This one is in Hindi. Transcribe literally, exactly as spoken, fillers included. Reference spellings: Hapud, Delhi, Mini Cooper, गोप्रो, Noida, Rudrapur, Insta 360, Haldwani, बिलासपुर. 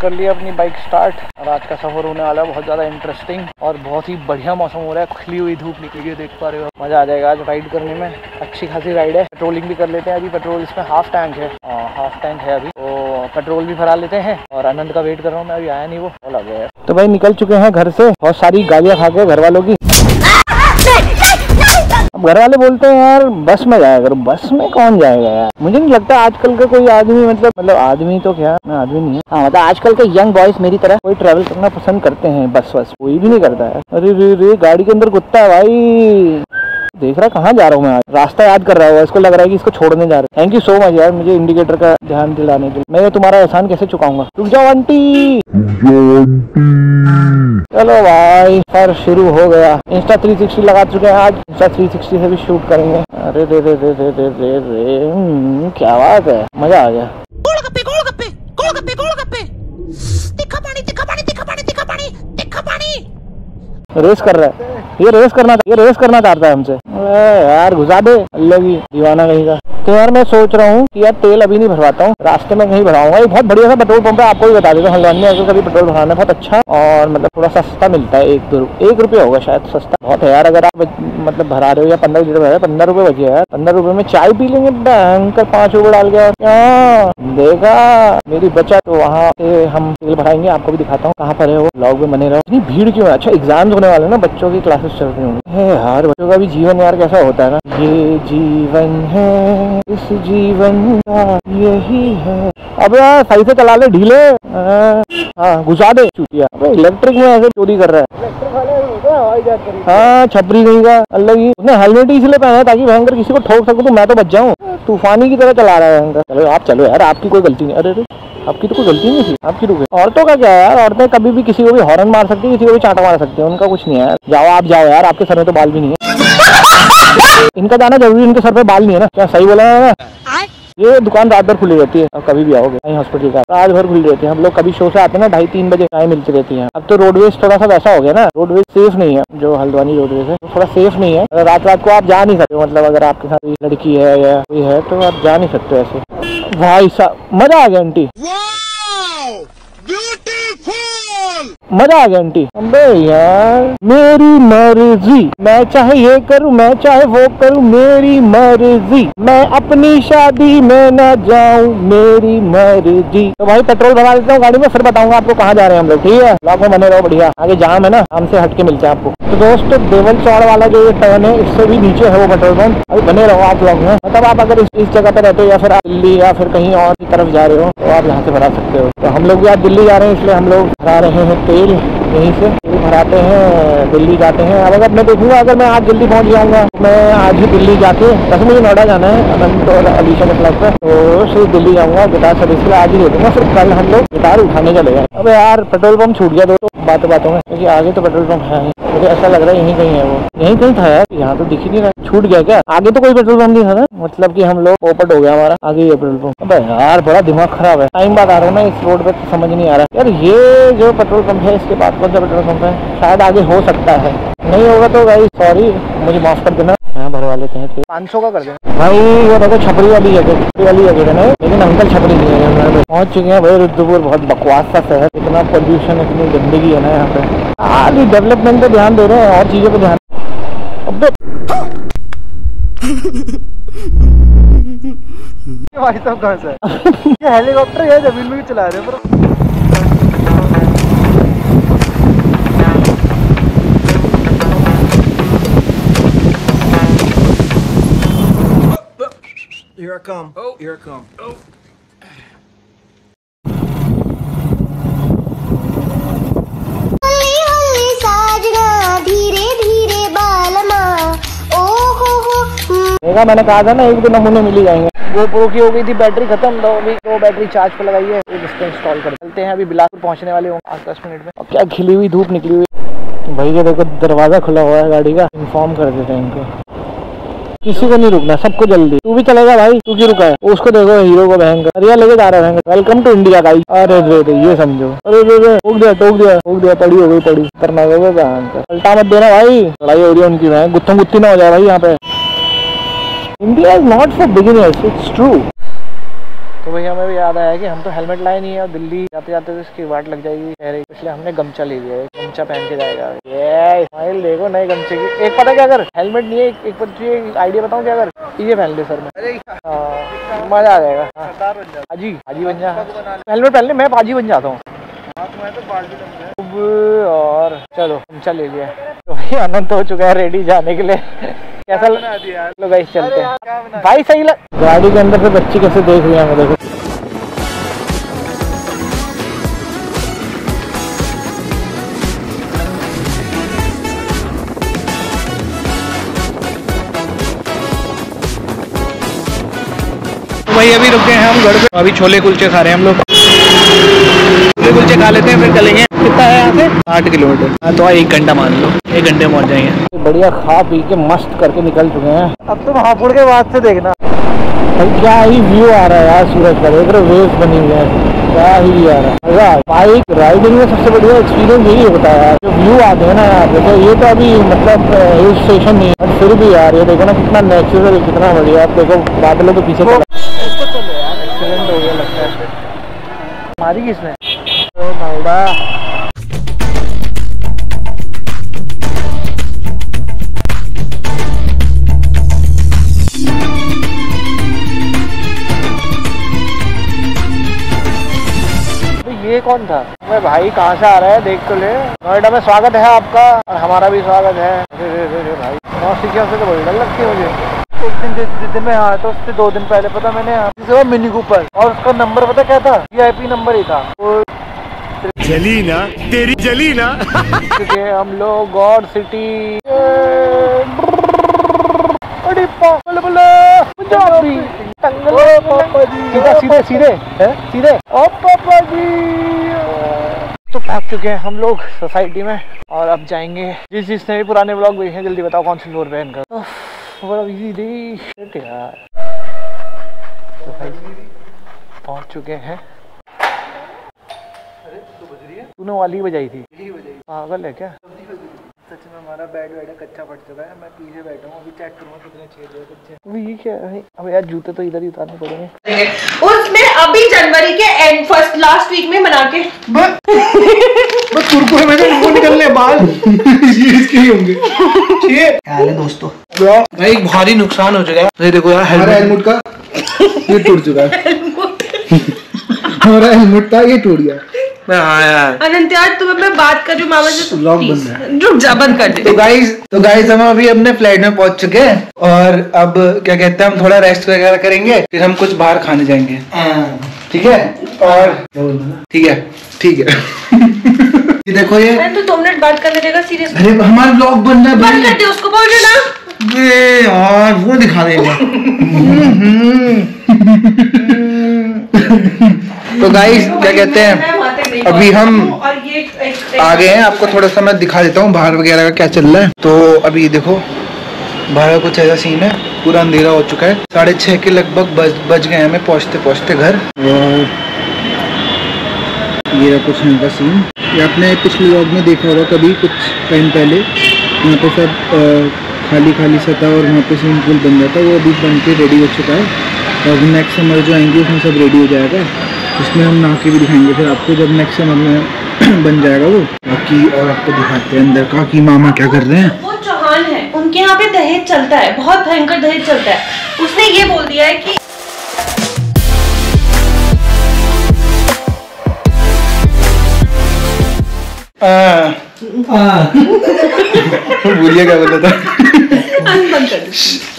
कर लिया अपनी बाइक स्टार्ट और आज का सफर होने वाला है बहुत ज्यादा इंटरेस्टिंग और बहुत ही बढ़िया मौसम हो रहा है। खुली हुई धूप निकली है, देख पा रहे हो। मजा आ जाएगा आज राइड करने में। अच्छी खासी राइड है। पेट्रोलिंग भी कर लेते हैं। अभी पेट्रोल इसमें हाफ टैंक है आ, हाफ टैंक है अभी, तो पेट्रोल भी भरा लेते हैं। और आनंद का वेट कर रहा हूँ मैं, अभी आया नहीं, वो लग गया है। तो भाई निकल चुके हैं घर से, बहुत सारी गालियाँ खा के घर वालों की। अब घर वाले बोलते हैं यार बस में जाया करो। बस में कौन जाएगा यार? मुझे नहीं लगता आजकल का कोई आदमी, मतलब मतलब आदमी तो क्या मैं आदमी नहीं है हाँ, मतलब आजकल के यंग बॉयज मेरी तरह कोई ट्रैवल करना पसंद करते हैं। बस बस कोई भी नहीं करता है। अरे रे रे गाड़ी के अंदर कुत्ता है भाई, देख रहा कहाँ जा रहा हूँ मैं। आज रास्ता याद कर रहा है, इसको लग रहा है कि इसको छोड़ने जा रहा है। थैंक यू सो मच यार मुझे इंडिकेटर का ध्यान दिलाने के लिए। मैं तुम्हारा एहसान कैसे चुकाऊंगा। रुक जाओ आंटी। चलो भाई सर शुरू हो गया। इंस्टा थ्री सिक्सटी लगा चुके हैं आज। इंस्टा थ्री सिक्सटी से भी शूट करेंगे। अरे रे रे रे रे रे रे रे क्या बात है, मजा आ गया। गोल गप्पे गोल गप्पे गोल गप्पे गोल गप्पे तिखा पानी तिखा पानी तिखा पानी तिखा पानी तिखा पानी। रेस कर रहा है ये, रेस करना ये रेस करना चाहता है हमसे। यार घुसा दे अल्लगी दीवाना कहीं का। तो यार मैं सोच रहा हूँ कि यार तेल अभी नहीं भरवाता हूँ, रास्ते में कहीं भराऊंगा। ये बहुत बढ़िया सा पेट्रोल पंप है, आपको भी बता देता हूँ। हल्द्वानी में कभी पेट्रोल भराना बहुत अच्छा और मतलब थोड़ा सस्ता मिलता है। एक दो एक रुपये होगा शायद, सस्ता बहुत है यार। अगर आप मतलब भरा रहे हो या पंद्रह लीटर भरा, पंद्रह रुपये बचे यार। पंद्रह रुपये में चाय पी लेंगे भयंकर, पाँच रुपये डाल गया देखा मेरी बचा। तो वहाँ से हम तेल भराएंगे, आपको भी दिखाता हूँ कहाँ पर है वो। ब्लॉग में बने रहो। इतनी भीड़ क्यों है? अच्छा एग्जाम होने वाले ना, बच्चों की क्लासेस चल रही होंगी। हर बच्चों का भी जीवन यार कैसा होता है ना। ये जीवन है, इस जीवन का यही है। अब यार सही से चला ले, ढीले हाँ घुसा दे चूतिया। अबे इलेक्ट्रिक में ऐसे चोरी कर रहा है इलेक्ट्रिक वाले हवाई जहाज करी। हाँ छपरी नहीं का अलग ही। उसने हेलमेट ही इसलिए पहना है ताकि भयंकर किसी को ठोक सकूं तो मैं तो बच जाऊँ। तूफानी की तरह चला रहा है भयंकर। चलो आप चलो यार, आपकी कोई गलती नहीं। अरे अरे आपकी तो कोई गलती नहीं थी, आपकी रुके। औरतों का क्या है यार, औरतें कभी भी किसी को भी हॉर्न मार सकती है, किसी को भी चांटा मार सकती है, उनका कुछ नहीं है। जाओ आप जाओ यार, आपके सर में तो बाल भी नहीं है। इनका जाना जरूरी, इनके सर पे बाल नहीं है ना। क्या सही बोला है ना? ये दुकान रात भर खुली रहती है, अब कभी भी आओगे कहीं हॉस्पिटल का रात भर खुली रहती है। हम लोग कभी शो से आते हैं ना ढाई तीन बजे, चाय मिलती रहती है। अब तो रोडवेज थोड़ा सा वैसा हो गया ना, रोडवेज सेफ नहीं है। जो हल्द्वानी रोडवेज है थोड़ा सेफ नहीं है, रात रात को आप जा नहीं सकते। मतलब अगर आपके साथ लड़की है या कोई है तो आप जा नहीं सकते ऐसे। भाई साहब मजा आ गया आंटी, मजा आ गया आंटी। अबे यार मेरी मर्जी, मैं चाहे ये करूँ मैं चाहे वो करूँ, मेरी मर्जी। मैं अपनी शादी में ना जाऊँ, मेरी मर्जी। तो भाई पेट्रोल भरा लेता हूँ गाड़ी में, फिर बताऊंगा आपको कहाँ जा रहे हैं हम लोग। ठीक है ब्लॉग में बने रहो, बढ़िया। आगे जाम है ना, हमसे हटके मिलते हैं आपको। तो दोस्तों देवल चौड़ वाला जो ये टर्न है इससे भी नीचे है वो पेट्रोल पंप। अभी बने रहो आप ब्लॉग में। मतलब आप अगर इस, इस जगह पे रहते हो या फिर आप दिल्ली या फिर कहीं और की तरफ जा रहे हो तो आप यहाँ से भरा सकते हो। तो हम लोग भी आज दिल्ली जा रहे हैं इसलिए हम लोग भरा रहे हैं तेल यहीं से। तेल भराते हैं दिल्ली जाते हैं। अब अगर मैं देखूंगा अगर मैं आज जल्दी पहुंच जाऊंगा, मैं आज ही दिल्ली जाके बस, मुझे नोएडा जाना है अनंत और अलीशा के फ्लाइट पर, तो सिर्फ दिल्ली जाऊंगा। गिटार सर्विस के लिए आज ही दे दूंगा, फिर कल हम लोग गिटार उठाने चले गए। अब यार पेट्रोल पंप छूट गया दोस्तों बातों बातों में, क्योंकि आगे तो पेट्रोल पंप है। मुझे ऐसा लग रहा है यहीं कहीं है वो, यहीं कहीं था यार, यहाँ तो दिख ही नहीं रहा। छूट गया क्या? आगे तो कोई पेट्रोल पंप नहीं था ना, मतलब कि हम लोग पोपट हो गया हमारा, आगे ही पेट्रोल पंप। अबे यार बड़ा दिमाग खराब है। टाइम बाद आ रहा हूँ ना इस रोड पे, समझ नहीं आ रहा यार। ये जो पेट्रोल पंप है इसके बाद कौन सा पेट्रोल पंप है? शायद आगे हो सकता है, नहीं होगा तो भाई सॉरी मुझे माफ कर देना। यहाँ भरवा लेते हैं पाँच सौ का कर देना भाई। ये देखो छपरी वाली जगह, छपरी वाली जगह है, लेकिन अंकल छपरी नहीं है। पहुँच चुके हैं भाई रुद्रपुर। बहुत बकवास सा शहर, इतना पॉल्यूशन इतनी गंदगी है ना यहाँ पे। आगे डेवलपमेंट पे ध्यान दे रहे हैं और चीजों पे ध्यान। भाई साहब कहाँ से ये हेलीकॉप्टर है, जमीन में भी चला रहे हैं पर। Here I come. Oh, here I come. Oh. देखा मैंने कहा था ना एक दो नमूने मिल जाएंगे। गोप्रो की हो गई थी बैटरी खत्म, तो अभी तो बैटरी चार्ज पर लगाई है, इसको इंस्टॉल कर चलते हैं। अभी बिलासपुर पहुंचने वाले होंगे आठ दस मिनट में। और क्या खिली हुई धूप निकली हुई। भाई ये देखो दरवाजा खुला हुआ है गाड़ी का, इन्फॉर्म कर देते हैं इनको। किसी को नहीं रुकना, सबको जल्दी। तू भी चलेगा भाई, तू क्यों रुका है? उसको देखो हीरो को भयंकर अरे लेके जा रहा है। Welcome to India guys. अरे रे रे ये समझो, अरे रे रे टोक दिया टोक दिया टोक दिया, पड़ी हो गई पड़ी। खतरनाक हो गया भयंकर। पलटा मत देना भाई, लड़ाई हो रही है उनकी। गुत्थम गुत्थी ना हो जाए भाई यहाँ पे। India is not for beginners, it's true. तो भैया हमें भी याद आया कि हम तो हेलमेट लाए नहीं है और दिल्ली जाते जाते तो इसकी वाट लग जाएगी, इसलिए हमने गमछा ले लिया है। गमछा पहन के जाएगा, ये स्माइल देखो नए गमछे की। एक पता क्या, अगर हेलमेट नहीं है, एक एक आइडिया बताऊँ क्या, अगर ये पहन ले सर में, मजा आ जाएगा। हाजी हाजी बन जा, हेलमेट पहन ले, मैं हाजी बन जाता हूँ। और चलो गमछा ले लिया, तो भैया आनंद हो चुका है रेडी जाने के लिए। कैसा लो गाइस, चलते हैं भाई। सही लग, गाड़ी के अंदर से बच्ची कैसे देख रही है हमें, देखो। तो भाई अभी रुके हैं हम घर पे, अभी छोले कुलचे खा रहे हैं हम लोग। छोले कुलचे खा लेते हैं फिर चलेंगे। कितना है यहाँ से? आठ किलोमीटर। हाँ तो एक घंटा मान लो, एक घंटे में पहुँच जाएंगे। बढ़िया खा पी के मस्त करके निकल चुके हैं। अब तुम हापुड़ के बाद से देखना भाई, क्या ही व्यू आ रहा है यार। सूरज का देख रहे हो, वेव्स बनी हुई है, क्या ही आ रहा है। बाइक राइडिंग में सबसे बढ़िया एक्सपीरियंस यही होता है यार, जो व्यू आते हैं ना यहाँ पे। तो ये तो अभी मतलब हिल स्टेशन नहीं है, फिर भी यार ये देखो ना कितना नेचुरल, कितना बढ़िया। आप देखो बादलों के पीछे चलो यार, एक्सीडेंट हो गया लगता है। मारी किसने? ओ नोएडा। ये कौन था? मैं भाई कहाँ से आ रहा है देख तो ले। नोएडा में स्वागत है आपका, और हमारा भी स्वागत है। रे रे रे रे भाई, नौसिखिया से तो बड़ी डर लगती है मुझे। एक दिन जिस दिन मैं आया था उससे दो दिन पहले पता मैंने यहाँ मिनी कूपर, और उसका नंबर पता क्या था, वी आई पी नंबर ही था। और जली ना तेरी जली ना हम लोग गॉड सिटी सीधे सीधे सीधे ओ पापा जी। तो भाग चुके हैं हम लोग सोसाइटी में, और अब जाएंगे। जिस जिसने भी पुराने ब्लॉग देखे हैं जल्दी बताओ कौन से फ्लोर पे इनका। तो भाई पहुंच चुके हैं। अरे तो बज रही है, तूने वाली बजाई थी, पागल है क्या? सच में हमारा बेड वेड कच्चा पड़ चुका है, मैं पीछे बैठा हूँ, अभी चेक करूँगा कितने छेद हैं कच्चे। अभी ये क्या है, अब यार जूते तो इधर ही उतारने पड़ेंगे। उसने अभी जनवरी के एंड फर्स्ट लास्ट वीक में मना के बस कुरकुरे में इनको निकलने बाल ये इसके ही होंगे। छेद यार दोस्तों, भाई एक भारी नुकसान हो चुका है। नहीं देखो यार, हेलमेट का ये टूट चुका है, हमारा हेलमेट था ये टूट गया। हाँ यार अनंत यार, तुम्हें मैं बात कर रही हूँ मामा से, ब्लॉग बंद है, रुक जा, बंद कर दे। तो गाइस तो गाइस हम अभी अपने फ्लैट में पहुंच चुके हैं, और अब क्या कहते हैं, हम थोड़ा रेस्ट वगैरह करेंगे, फिर हम कुछ बाहर खाने जाएंगे। ठीक है, और ठीक है ठीक है ये देखो, ये तो दो मिनट बात करने देगा सीरियस। अरे हमारा ब्लॉग बन रहा है, बंद कर दे, उसको बोल देना यार, वो दिखा देगा। तो गाइस क्या कहते हैं, अभी हम आ गए हैं, आपको थोड़ा सा मैं दिखा देता हूँ बाहर वगैरह का क्या चल रहा है। तो अभी ये देखो बाहर का कुछ ऐसा सीन है, पूरा अंधेरा हो चुका है, साढ़े छः के लगभग बज बज गए हमें पहुँचते पहुँचते घर। ये कुछ यहाँ का सीन, ये आपने पिछले व्लॉग में देखा होगा कभी कुछ टाइम पहले, यहाँ पे सब खाली खाली सा था और वहाँ पे स्विमिंग पूल बन जाता है, वो अभी बन के रेडी हो चुका है। और नेक्स्ट समर जो आएंगे उसमें सब रेडी हो जाएगा, उसमें हम नहा के भी दिखाएंगे फिर आपको, जब नेक्स्ट समय में बन जाएगा वो। बाकी और आपको दिखाते हैं अंदर का कि मामा क्या कर रहे हैं। वो चौहान है, उनके यहाँ पे दहेज चलता है, बहुत भयंकर दहेज चलता है। उसने ये बोल दिया है कि आ, आ, बोलिए क्या बोला था।